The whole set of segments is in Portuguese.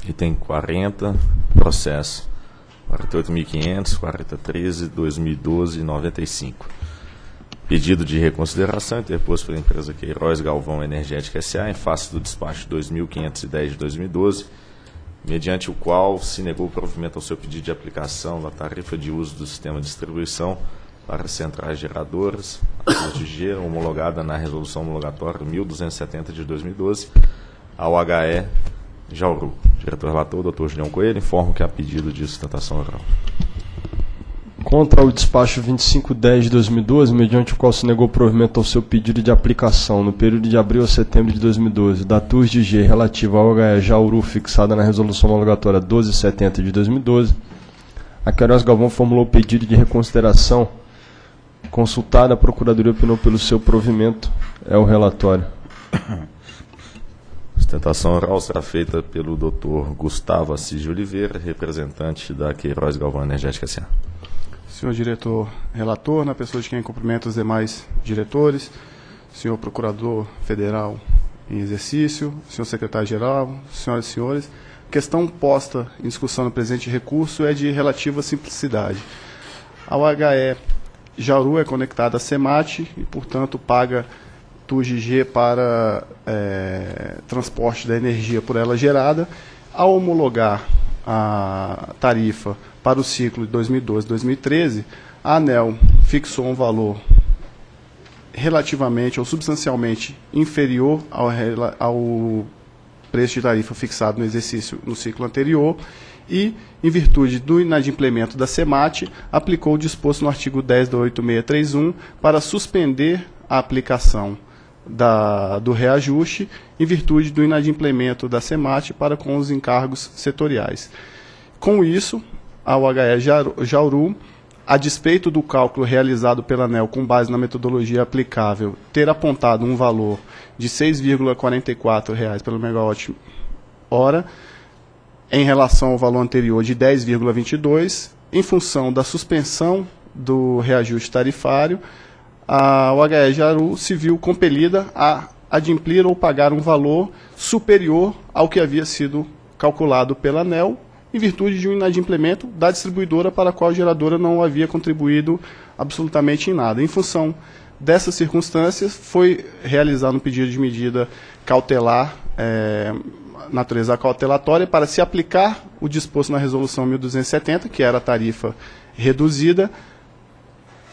que tem 40 processos, 48.500, 4013, 2012, 95. Pedido de reconsideração interposto pela empresa Queiroz Galvão Energética S.A. em face do despacho 2510 de 2012, mediante o qual se negou o provimento ao seu pedido de aplicação da tarifa de uso do sistema de distribuição para centrais geradoras, a TUSDg, homologada na resolução homologatória 1270 de 2012, ao UHE Jauru. Diretor-relator, doutor Julião Coelho, informo que há pedido de sustentação oral. Contra o despacho 2510 de 2012, mediante o qual se negou provimento ao seu pedido de aplicação no período de abril a setembro de 2012, da TUSDg relativa ao UHE Jauru, fixada na resolução homologatória 1270 de 2012, a Queiroz Galvão formulou pedido de reconsideração. Consultada, a Procuradoria opinou pelo seu provimento. É o relatório. Sustentação oral será feita pelo Dr. Gustavo Assis de Oliveira, representante da Queiroz Galvão Energética S.A. Senhor diretor relator, na pessoa de quem cumprimento os demais diretores, senhor procurador federal em exercício, senhor secretário-geral, senhoras e senhores, a questão posta em discussão no presente recurso é de relativa simplicidade. A UHE Jauru é conectada à CEMAT e, portanto, paga TUSDg para transporte da energia por ela gerada. Ao homologar a tarifa para o ciclo de 2012-2013, a ANEEL fixou um valor relativamente ou substancialmente inferior ao preço de tarifa fixado no exercício no ciclo anterior e, em virtude do inadimplemento da CEMAT, aplicou o disposto no artigo 10 da 8631 para suspender a aplicação do reajuste em virtude do inadimplemento da CEMAT para com os encargos setoriais. Com isso, a UHE Jauru, a despeito do cálculo realizado pela ANEEL com base na metodologia aplicável, ter apontado um valor de R$ 6,44 pelo megawatt-hora, em relação ao valor anterior de 10,22, em função da suspensão do reajuste tarifário, a UHE Jauru se viu compelida a adimplir ou pagar um valor superior ao que havia sido calculado pela ANEEL, em virtude de um inadimplemento da distribuidora para a qual a geradora não havia contribuído absolutamente em nada. Em função dessas circunstâncias, foi realizado um pedido de medida cautelar, natureza cautelatória, para se aplicar o disposto na resolução 1270, que era a tarifa reduzida,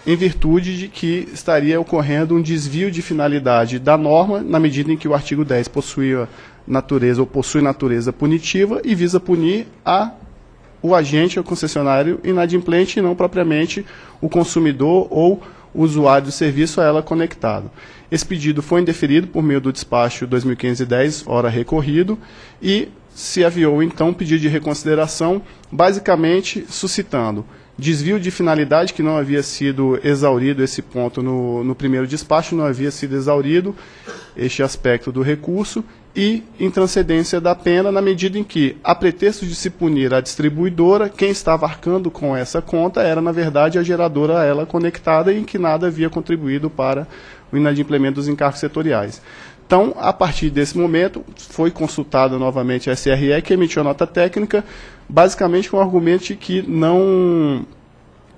em virtude de que estaria ocorrendo um desvio de finalidade da norma, na medida em que o artigo 10 possuía natureza ou possui natureza punitiva e visa punir o agente, o concessionário inadimplente, e não propriamente o consumidor ou o usuário do serviço a ela conectado. Esse pedido foi indeferido por meio do despacho 2510, hora recorrido, e se aviou então um pedido de reconsideração, basicamente suscitando desvio de finalidade, que não havia sido exaurido esse ponto no primeiro despacho, não havia sido exaurido este aspecto do recurso, e intranscendência da pena, na medida em que, a pretexto de se punir a distribuidora, quem estava arcando com essa conta era, na verdade, a geradora a ela conectada, e em que nada havia contribuído para o inadimplemento dos encargos setoriais. Então, a partir desse momento, foi consultada novamente a SRE, que emitiu a nota técnica, basicamente com o argumento de que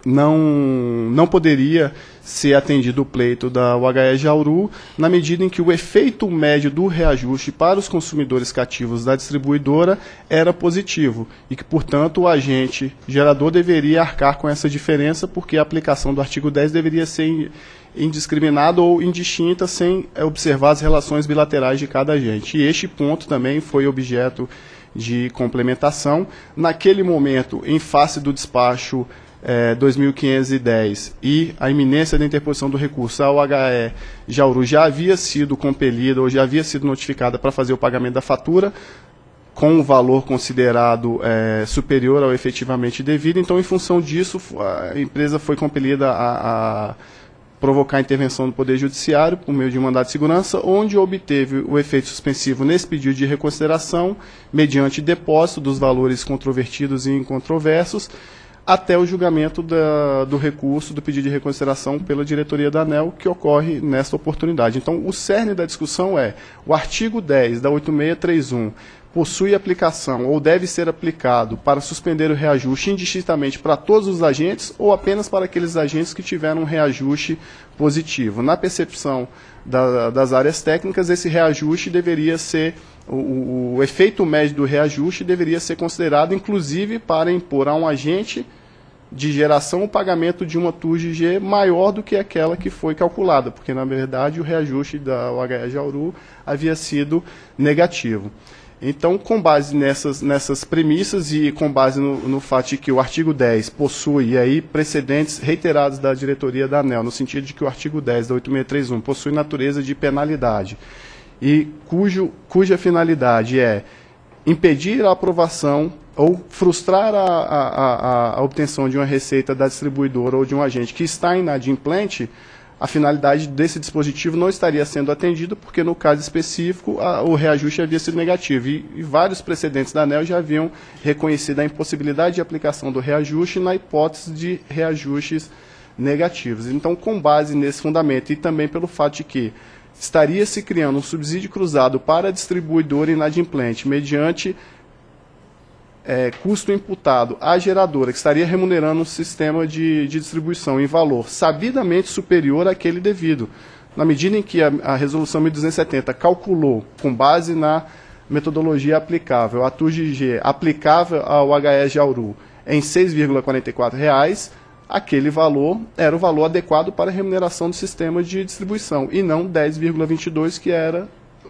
não poderia ser atendido o pleito da UHE Jauru, na medida em que o efeito médio do reajuste para os consumidores cativos da distribuidora era positivo, e que, portanto, o agente gerador deveria arcar com essa diferença, porque a aplicação do artigo 10 deveria ser indiscriminada ou indistinta, sem observar as relações bilaterais de cada agente. E este ponto também foi objeto de complementação. Naquele momento, em face do despacho 2510 e a iminência da interposição do recurso, a UHE Jauru já havia sido compelida ou já havia sido notificada para fazer o pagamento da fatura, com um valor considerado superior ao efetivamente devido. Então, em função disso, a empresa foi compelida a provocar a intervenção do Poder Judiciário por meio de um mandado de segurança, onde obteve o efeito suspensivo nesse pedido de reconsideração, mediante depósito dos valores controvertidos e incontroversos, até o julgamento do recurso, do pedido de reconsideração pela diretoria da ANEEL, que ocorre nesta oportunidade. Então, o cerne da discussão é o artigo 10 da 8631, possui aplicação ou deve ser aplicado para suspender o reajuste indistintamente para todos os agentes ou apenas para aqueles agentes que tiveram um reajuste positivo. Na percepção das áreas técnicas, esse reajuste deveria ser, o efeito médio do reajuste deveria ser considerado, inclusive, para impor a um agente de geração o pagamento de uma TUSDg maior do que aquela que foi calculada, porque, na verdade, o reajuste da UHE Jauru havia sido negativo. Então, com base nessas premissas e com base no fato de que o artigo 10 possui aí precedentes reiterados da diretoria da ANEEL, no sentido de que o artigo 10 da 8631 possui natureza de penalidade e cuja finalidade é impedir a aprovação ou frustrar a obtenção de uma receita da distribuidora ou de um agente que está inadimplente, a finalidade desse dispositivo não estaria sendo atendida, porque no caso específico o reajuste havia sido negativo. E vários precedentes da ANEEL já haviam reconhecido a impossibilidade de aplicação do reajuste na hipótese de reajustes negativos. Então, com base nesse fundamento e também pelo fato de que estaria se criando um subsídio cruzado para a distribuidora inadimplente, mediante custo imputado à geradora, que estaria remunerando um sistema de distribuição em valor sabidamente superior àquele devido, na medida em que a resolução 1270 calculou, com base na metodologia aplicável, a TUSDg aplicável ao UHE Jauru em R$ 6,44, aquele valor era o valor adequado para a remuneração do sistema de distribuição, e não 10,22, que era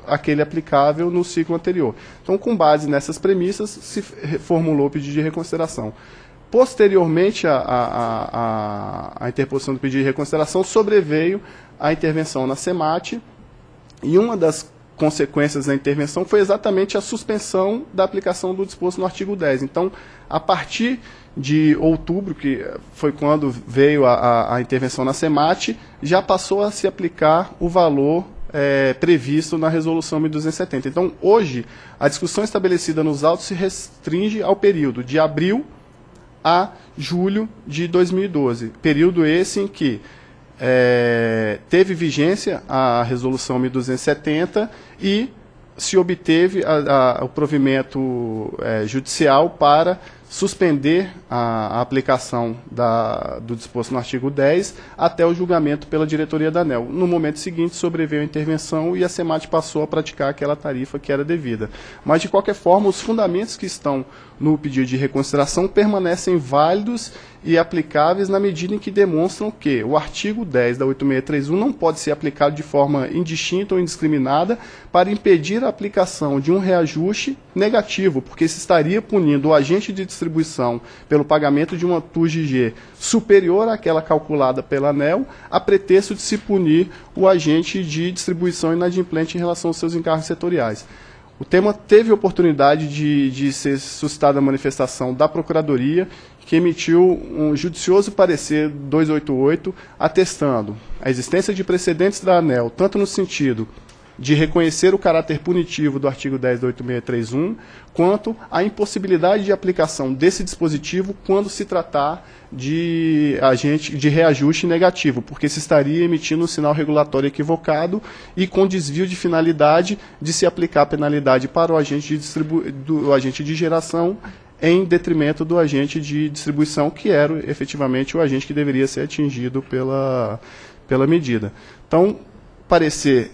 aquele aplicável no ciclo anterior. Então, com base nessas premissas, se formulou o pedido de reconsideração. Posteriormente à interposição do pedido de reconsideração, sobreveio a intervenção na CEMAT, e uma das consequências da intervenção foi exatamente a suspensão da aplicação do disposto no artigo 10. Então, a partir de outubro, que foi quando veio a intervenção na CEMAT, já passou a se aplicar o valor previsto na resolução 1270. Então, hoje, a discussão estabelecida nos autos se restringe ao período de abril a julho de 2012, período esse em que teve vigência a resolução 1270 e se obteve o provimento judicial para suspender a aplicação do disposto no artigo 10 até o julgamento pela diretoria da ANEEL. No momento seguinte, sobreveio a intervenção e a CEMAT passou a praticar aquela tarifa que era devida. Mas, de qualquer forma, os fundamentos que estão no pedido de reconsideração permanecem válidos e aplicáveis na medida em que demonstram que o artigo 10 da 8631 não pode ser aplicado de forma indistinta ou indiscriminada para impedir a aplicação de um reajuste negativo, porque se estaria punindo o agente de distribuição pelo pagamento de uma TUSDg superior àquela calculada pela ANEEL, a pretexto de se punir o agente de distribuição inadimplente em relação aos seus encargos setoriais. O tema teve oportunidade de ser suscitada a manifestação da Procuradoria, que emitiu um judicioso parecer 288, atestando a existência de precedentes da ANEEL, tanto no sentido de reconhecer o caráter punitivo do artigo 10 da 8631, quanto à impossibilidade de aplicação desse dispositivo quando se tratar de reajuste negativo, porque se estaria emitindo um sinal regulatório equivocado e com desvio de finalidade de se aplicar a penalidade para o agente do agente de geração em detrimento do agente de distribuição, que era efetivamente o agente que deveria ser atingido pela medida. Então, parecer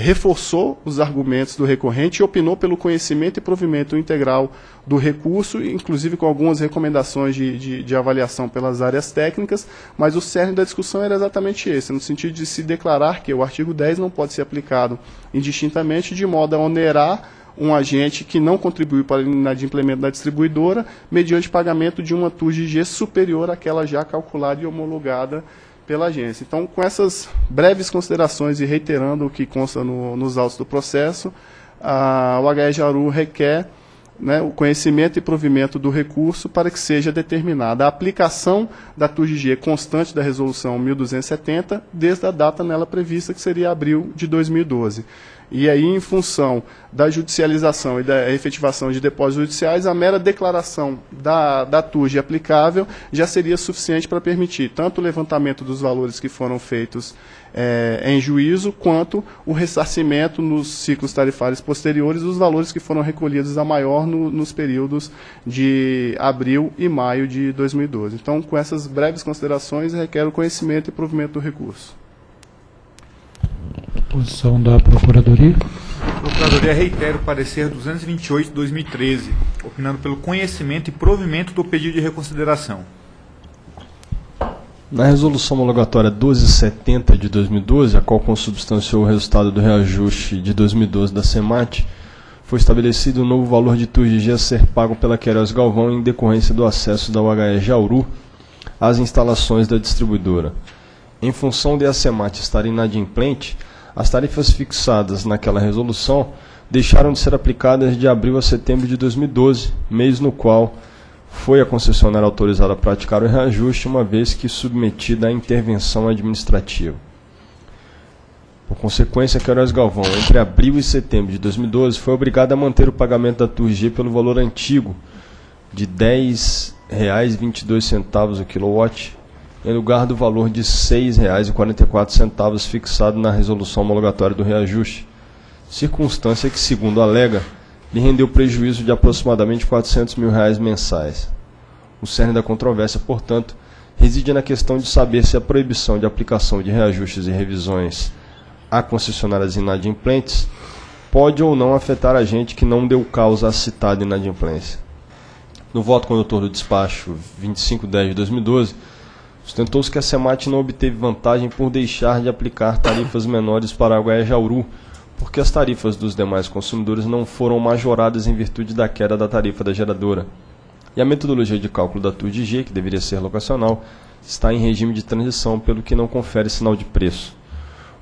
reforçou os argumentos do recorrente e opinou pelo conhecimento e provimento integral do recurso, inclusive com algumas recomendações de avaliação pelas áreas técnicas, mas o cerne da discussão era exatamente esse, no sentido de se declarar que o artigo 10 não pode ser aplicado indistintamente, de modo a onerar um agente que não contribuiu para a inadimplemento da distribuidora, mediante pagamento de uma TUSDg superior àquela já calculada e homologada pela agência. Então, com essas breves considerações e reiterando o que consta nos autos do processo, a UHE Jauru requer, né, o conhecimento e provimento do recurso para que seja determinada a aplicação da TUSDg constante da resolução 1270 desde a data nela prevista, que seria abril de 2012. E aí, em função da judicialização e da efetivação de depósitos judiciais, a mera declaração da TUSDg aplicável já seria suficiente para permitir tanto o levantamento dos valores que foram feitos em juízo, quanto o ressarcimento nos ciclos tarifários posteriores dos valores que foram recolhidos a maior nos períodos de abril e maio de 2012. Então, com essas breves considerações, requer o conhecimento e provimento do recurso. Posição da Procuradoria. A Procuradoria reitera o parecer 228 de 2013, opinando pelo conhecimento e provimento do pedido de reconsideração. Na resolução homologatória 1270 de 2012, a qual consubstanciou o resultado do reajuste de 2012 da CEMAT, foi estabelecido um novo valor de TUSDg a ser pago pela Queiroz Galvão em decorrência do acesso da UHE Jauru às instalações da distribuidora. Em função de a CEMAT estar inadimplente, as tarifas fixadas naquela resolução deixaram de ser aplicadas de abril a setembro de 2012, mês no qual foi a concessionária autorizada a praticar o reajuste, uma vez que submetida à intervenção administrativa. Por consequência, Queiroz Galvão, entre abril e setembro de 2012, foi obrigada a manter o pagamento da TUSDg pelo valor antigo de R$ 10,22 o quilowatt, em lugar do valor de R$ 6,44 fixado na resolução homologatória do reajuste, circunstância que, segundo alega, lhe rendeu prejuízo de aproximadamente R$ 400 mil reais mensais. O cerne da controvérsia, portanto, reside na questão de saber se a proibição de aplicação de reajustes e revisões a concessionárias inadimplentes pode ou não afetar a gente que não deu causa à citada inadimplência. No voto condutor do despacho 2510 de 2012, sustentou-se que a CEMAT não obteve vantagem por deixar de aplicar tarifas menores para a UHE Jauru, porque as tarifas dos demais consumidores não foram majoradas em virtude da queda da tarifa da geradora. E a metodologia de cálculo da TUSDg, que deveria ser locacional, está em regime de transição, pelo que não confere sinal de preço.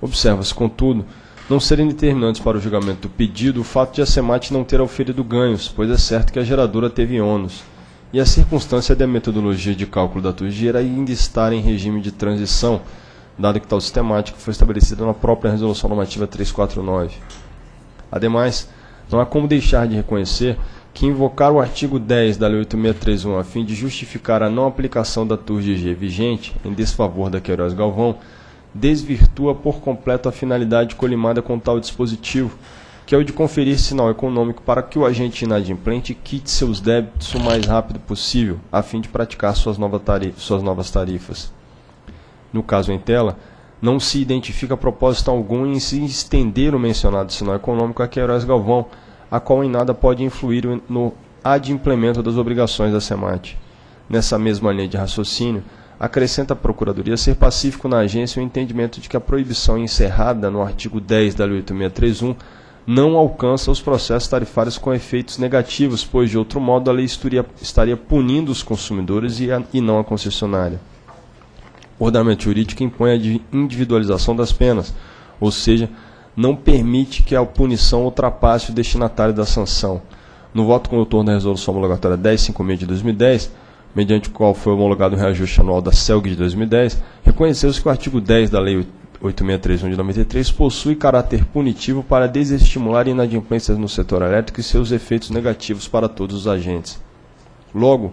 Observa-se, contudo, não serem determinantes para o julgamento do pedido o fato de a CEMAT não ter auferido ganhos, pois é certo que a geradora teve ônus, e a circunstância da metodologia de cálculo da TUSDg ainda estar em regime de transição, dado que tal sistemática foi estabelecida na própria Resolução Normativa 349. Ademais, não há como deixar de reconhecer que invocar o artigo 10 da Lei 8631 a fim de justificar a não aplicação da TUSDg vigente em desfavor da Queiroz Galvão desvirtua por completo a finalidade colimada com tal dispositivo, que é o de conferir sinal econômico para que o agente inadimplente quite seus débitos o mais rápido possível, a fim de praticar suas novas tarifas. No caso em tela, não se identifica propósito algum em se estender o mencionado sinal econômico a Queiroz Galvão, a qual em nada pode influir no adimplemento das obrigações da CEMAT. Nessa mesma linha de raciocínio, acrescenta a Procuradoria ser pacífico na agência o entendimento de que a proibição encerrada no artigo 10 da Lei 8631 não alcança os processos tarifários com efeitos negativos, pois de outro modo a lei estaria punindo os consumidores e não a concessionária. O ordenamento jurídico impõe a individualização das penas, ou seja, não permite que a punição ultrapasse o destinatário da sanção. No voto condutor da Resolução Homologatória 10.5.6 de 2010, mediante o qual foi homologado o reajuste anual da CELG de 2010, reconheceu-se que o artigo 10 da Lei 8631 de 93 possui caráter punitivo para desestimular inadimplências no setor elétrico e seus efeitos negativos para todos os agentes. Logo,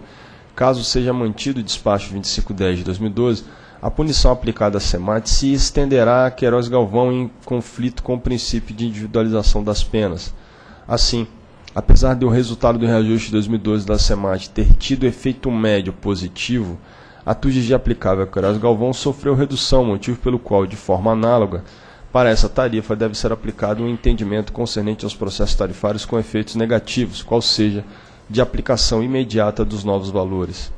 caso seja mantido o despacho 2510 de 2012, a punição aplicada à CEMAT se estenderá a Queiroz Galvão em conflito com o princípio de individualização das penas. Assim, apesar de o resultado do reajuste de 2012 da CEMAT ter tido efeito médio positivo, a TUSDg aplicável a Queiroz Galvão sofreu redução, motivo pelo qual, de forma análoga, para essa tarifa deve ser aplicado um entendimento concernente aos processos tarifários com efeitos negativos, qual seja, de aplicação imediata dos novos valores.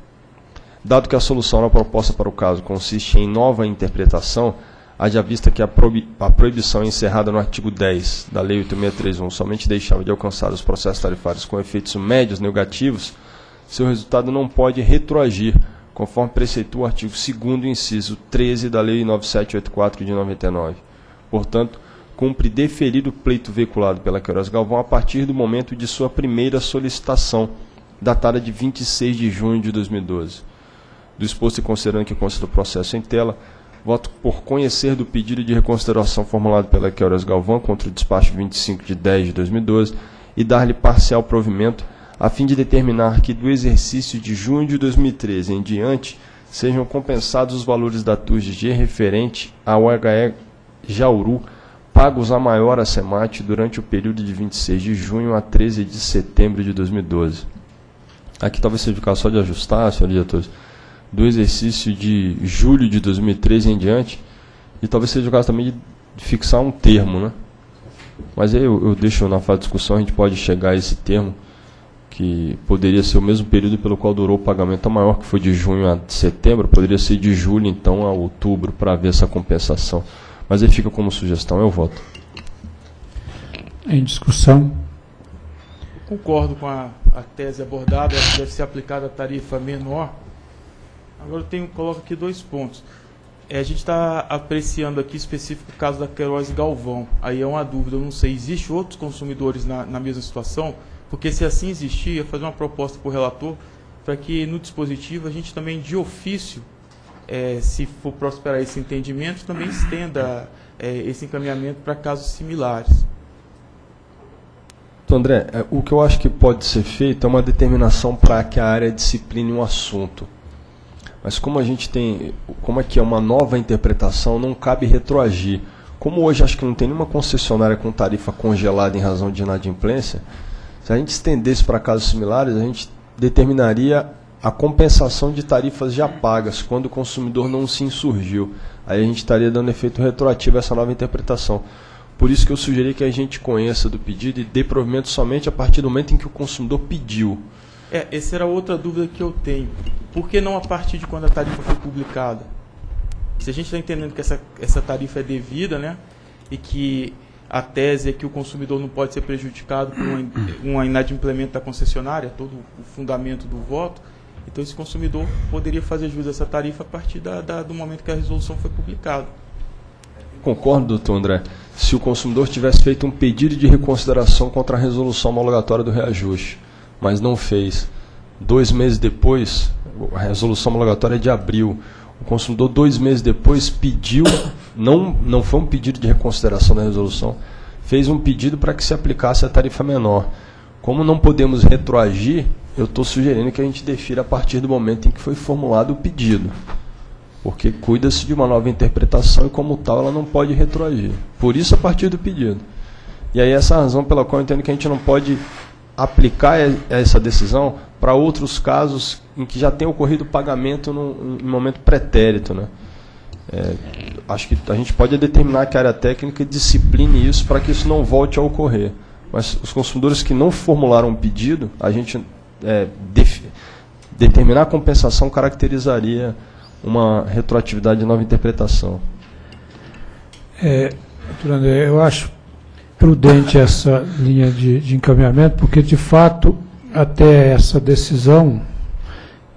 Dado que a solução na proposta para o caso consiste em nova interpretação, haja vista que a proibição encerrada no artigo 10 da Lei 8631 somente deixava de alcançar os processos tarifários com efeitos médios negativos, seu resultado não pode retroagir, conforme preceitua o artigo 2º, inciso 13 da Lei 9784 de 99. Portanto, cumpre deferido o pleito veiculado pela Queiroz Galvão a partir do momento de sua primeira solicitação, datada de 26 de junho de 2012. Do exposto e considerando que consta do processo em tela, Voto por conhecer do pedido de reconsideração formulado pela Queiroz Galvão contra o despacho 25/10/2012 e dar-lhe parcial provimento a fim de determinar que do exercício de junho de 2013 em diante sejam compensados os valores da TUSDg referente ao UHE Jauru pagos a maior a CEMAT durante o período de 26 de junho a 13 de setembro de 2012. Aqui talvez seja o caso só de ajustar, senhores diretores, do exercício de julho de 2013 em diante, e talvez seja o caso também de fixar um termo, né? Mas aí eu deixo na fase de discussão, a gente pode chegar a esse termo, que poderia ser o mesmo período pelo qual durou o pagamento maior, que foi de junho a setembro, poderia ser de julho então a outubro, para ver essa compensação. Mas aí fica como sugestão, eu voto. Em discussão? Concordo com a tese abordada, acho que deve ser aplicada a tarifa menor. Agora eu coloco aqui dois pontos. A gente está apreciando aqui específico o caso da Queiroz Galvão. Aí é uma dúvida, eu não sei, existe outros consumidores na mesma situação? Porque se assim existir, eu fazer uma proposta para o relator para que no dispositivo a gente também, de ofício, se for prosperar esse entendimento, também estenda esse encaminhamento para casos similares. Então, André, o que eu acho que pode ser feito é uma determinação para que a área discipline um assunto. Mas como a gente tem, como aqui é uma nova interpretação, não cabe retroagir. Como hoje acho que não tem nenhuma concessionária com tarifa congelada em razão de inadimplência, se a gente estendesse para casos similares, a gente determinaria a compensação de tarifas já pagas, quando o consumidor não se insurgiu. Aí a gente estaria dando efeito retroativo a essa nova interpretação. Por isso que eu sugeri que a gente conheça do pedido e dê provimento somente a partir do momento em que o consumidor pediu. Essa era outra dúvida que eu tenho. Por que não a partir de quando a tarifa foi publicada? Se a gente está entendendo que essa tarifa é devida, né, e que a tese é que o consumidor não pode ser prejudicado por uma inadimplemento da concessionária, todo o fundamento do voto, então esse consumidor poderia fazer jus a essa tarifa a partir do momento que a resolução foi publicada. Concordo, doutor André. Se o consumidor tivesse feito um pedido de reconsideração contra a resolução homologatória do reajuste, mas não fez. 2 meses depois, a resolução homologatória é de abril, o consumidor 2 meses depois pediu, não foi um pedido de reconsideração da resolução, fez um pedido para que se aplicasse a tarifa menor. Como não podemos retroagir, eu estou sugerindo que a gente defina a partir do momento em que foi formulado o pedido, porque cuida-se de uma nova interpretação e como tal ela não pode retroagir. Por isso a partir do pedido. E aí essa é a razão pela qual eu entendo que a gente não pode aplicar essa decisão para outros casos em que já tem ocorrido pagamento em momento pretérito, né? Acho que a gente pode determinar que a área técnica discipline isso para que isso não volte a ocorrer. Mas os consumidores que não formularam um pedido, a gente determinar a compensação caracterizaria uma retroatividade de nova interpretação. Doutor André, eu acho prudente essa linha de encaminhamento, porque, de fato, até essa decisão,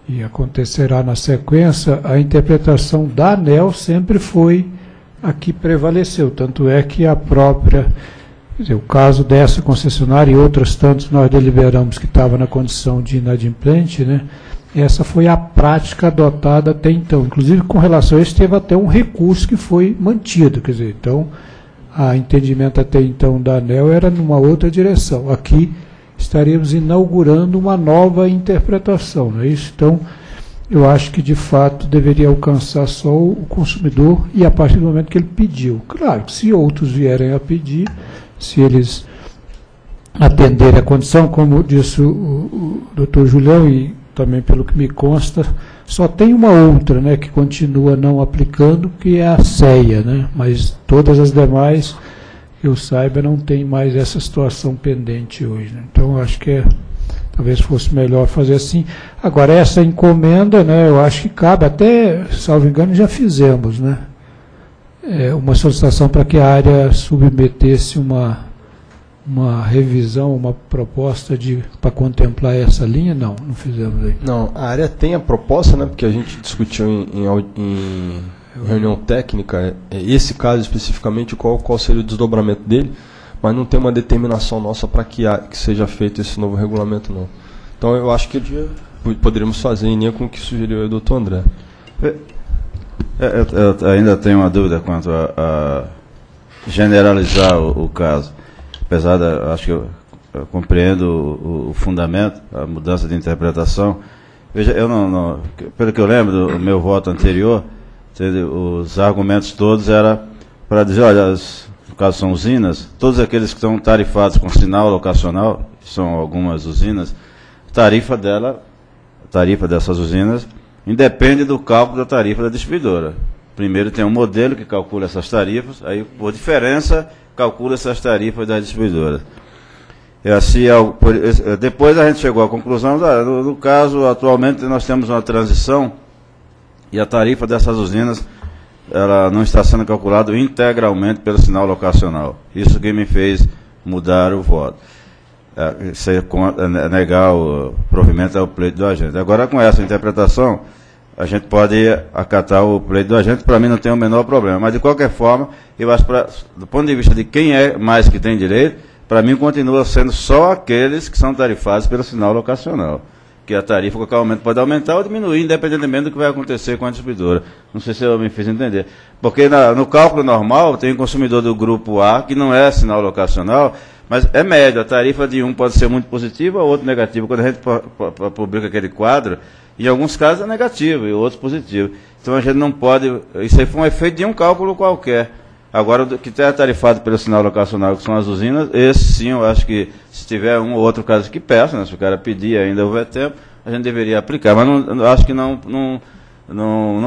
e acontecerá na sequência, a interpretação da ANEEL sempre foi a que prevaleceu. Tanto é que a própria, quer dizer, o caso dessa concessionária e outras tantas nós deliberamos que estava na condição de inadimplente, né? Essa foi a prática adotada até então. Inclusive, com relação a isso, teve até um recurso que foi mantido. Quer dizer, então, o entendimento até então da ANEEL era numa outra direção. Aqui estaríamos inaugurando uma nova interpretação, não é isso? Então, eu acho que de fato deveria alcançar só o consumidor e a partir do momento que ele pediu. Claro, se outros vierem a pedir, se eles atenderem a condição, como disse o doutor Julião, e também pelo que me consta, só tem uma outra, né, que continua não aplicando, que é a CEA, né? Mas todas as demais, que eu saiba, não tem mais essa situação pendente hoje, né? Então, eu acho que talvez fosse melhor fazer assim. Agora, essa encomenda, né, eu acho que cabe, até, salvo engano, já fizemos, né, uma solicitação para que a área submetesse uma revisão, uma proposta para contemplar essa linha? Não, não fizemos aí. Não, a área tem a proposta, né, porque a gente discutiu em reunião técnica, esse caso especificamente, qual seria o desdobramento dele, mas não tem uma determinação nossa para que seja feito esse novo regulamento, não. Então, eu acho que poderíamos fazer em linha com o que sugeriu o doutor André. Eu ainda tenho uma dúvida quanto a generalizar o caso. Apesar da, acho que eu compreendo o fundamento, a mudança de interpretação. Veja, eu não pelo que eu lembro do meu voto anterior, os argumentos todos era para dizer, olha, no caso são usinas, todos aqueles que estão tarifados com sinal locacional, são algumas usinas, a tarifa dessas usinas independe do cálculo da tarifa da distribuidora. Primeiro tem um modelo que calcula essas tarifas, aí por diferença calcula-se as tarifas das distribuidoras. É assim, depois a gente chegou à conclusão, no caso, atualmente nós temos uma transição e a tarifa dessas usinas ela não está sendo calculada integralmente pelo sinal locacional. Isso que me fez mudar o voto. Negar o provimento ao pleito do agente. Agora, com essa interpretação, a gente pode acatar o pleito do agente, para mim não tem o menor problema. Mas, de qualquer forma, eu acho, do ponto de vista de quem é mais que tem direito, para mim continua sendo só aqueles que são tarifados pelo sinal locacional, que a tarifa a qualquer momento pode aumentar ou diminuir, independentemente do que vai acontecer com a distribuidora. Não sei se eu me fiz entender. Porque no cálculo normal, tem um consumidor do grupo A, que não é sinal locacional, mas é médio, a tarifa de um pode ser muito positiva ou outro negativa. Quando a gente publica aquele quadro, em alguns casos é negativo e outros positivo. Então a gente não pode... Isso aí foi um efeito de um cálculo qualquer. Agora, o que é tarifado pelo sinal locacional, que são as usinas, esse sim, eu acho que se tiver um ou outro caso que peça, né, se o cara pedir ainda houver tempo, a gente deveria aplicar. Mas não, acho que não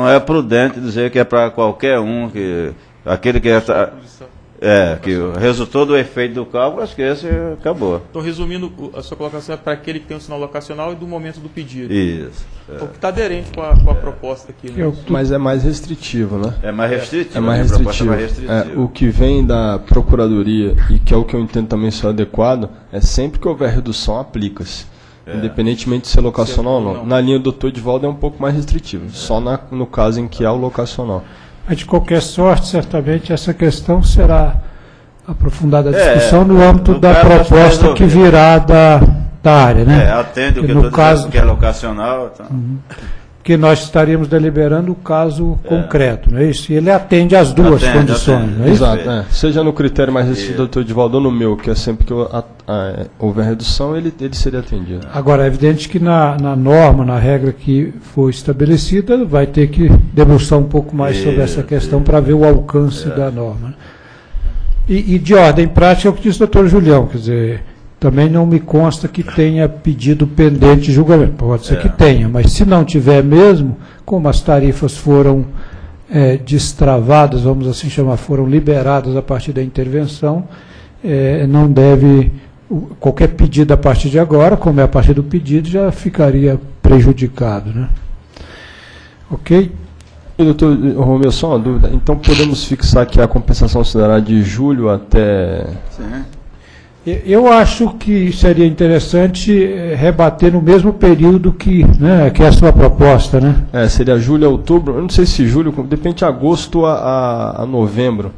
é prudente dizer que é para qualquer um, que aquele que é... que resultou do efeito do cálculo, acho que esse acabou. Então, resumindo, a sua colocação é para aquele que tem o sinal locacional e do momento do pedido. Isso. Então, que está aderente com a proposta aqui. Né? Mas é mais restritivo, né? É mais restritivo. É mais restritivo. O que vem da Procuradoria, e que é o que eu entendo também ser adequado, é sempre que houver redução, aplica-se. Independentemente de ser locacional ou não. Na linha do Dr. Edivaldo é um pouco mais restritivo, só no caso em que há o locacional. Mas, de qualquer sorte, certamente, essa questão será aprofundada a discussão no âmbito da proposta que virá da área. Né? Atende o que eu estou dizendo, que é locacional. Então. Porque nós estaríamos deliberando o caso concreto, não é isso? E ele atende às duas condições. Atende. Não é isso? Exato. Seja no critério mais restrito do doutor Edivaldo ou no meu, que é sempre que houver redução, ele seria atendido. Agora, é evidente que na norma, na regra que foi estabelecida, vai ter que debruçar um pouco mais sobre essa questão para ver o alcance da norma. E de ordem prática, é o que disse o doutor Julião, quer dizer... Também não me consta que tenha pedido pendente de julgamento. Pode ser que tenha, mas se não tiver mesmo, como as tarifas foram destravadas, vamos assim chamar, foram liberadas a partir da intervenção, não deve... Qualquer pedido a partir de agora, como é a partir do pedido, já ficaria prejudicado. Né? Ok? Doutor Romeu, só uma dúvida. Então, podemos fixar que a compensação será de julho até... Sim. Eu acho que seria interessante rebater no mesmo período que é a sua proposta, né? Seria julho a outubro, eu não sei se julho, depende de agosto a novembro,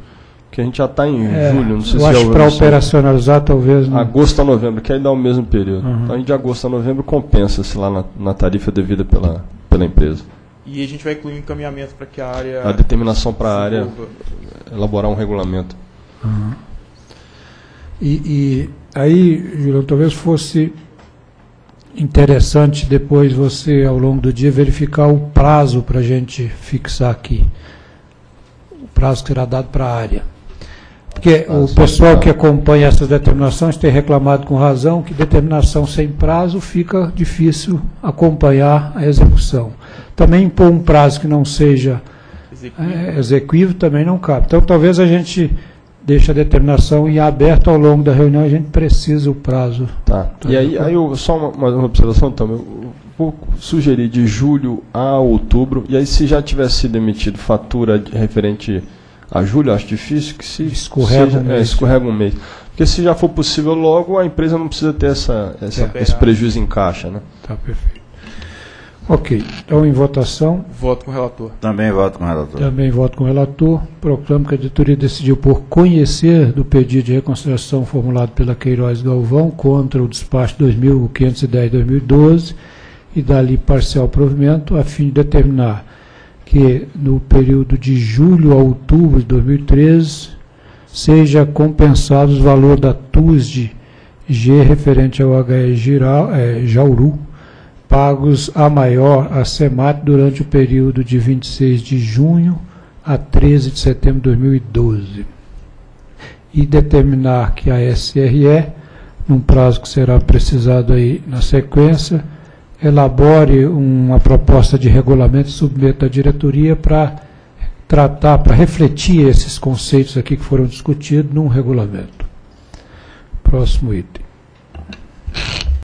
que a gente já está em julho, não sei se é... Eu acho que para operacionalizar talvez... Não. Agosto a novembro, que aí dá o mesmo período. Uhum. Então, de agosto a novembro compensa-se lá na tarifa devida pela empresa. E a gente vai incluir um encaminhamento para que a área... A determinação para a área elaborar um regulamento. Uhum. E aí, Julião, talvez fosse interessante depois você, ao longo do dia, verificar o prazo para a gente fixar aqui. O prazo que será dado para a área. Porque o pessoal que acompanha essas determinações tem reclamado com razão que determinação sem prazo fica difícil acompanhar a execução. Também impor um prazo que não seja exequível também não cabe. Então, talvez a gente... Deixa a determinação e aberto ao longo da reunião, a gente precisa o prazo. Tá. E aí eu, só uma observação também, eu vou sugerir de julho a outubro, e aí se já tivesse sido emitido fatura referente a julho, acho difícil que se escorrega um mês. Porque se já for possível logo, a empresa não precisa ter esse prejuízo em caixa. Né? Tá, perfeito. Ok, então em votação... Voto com o relator. Também voto com o relator. Também voto com o relator. Proclamo que a diretoria decidiu por conhecer do pedido de reconsideração formulado pela Queiroz Galvão contra o despacho 2510-2012 e dali parcial provimento a fim de determinar que no período de julho a outubro de 2013 seja compensado o valor da TUSDg referente ao UHE Jauru, pagos a maior a CEMAT durante o período de 26 de junho a 13 de setembro de 2012. E determinar que a SRE, num prazo que será precisado aí na sequência, elabore uma proposta de regulamento e submeta à diretoria para tratar, para refletir esses conceitos aqui que foram discutidos num regulamento. Próximo item.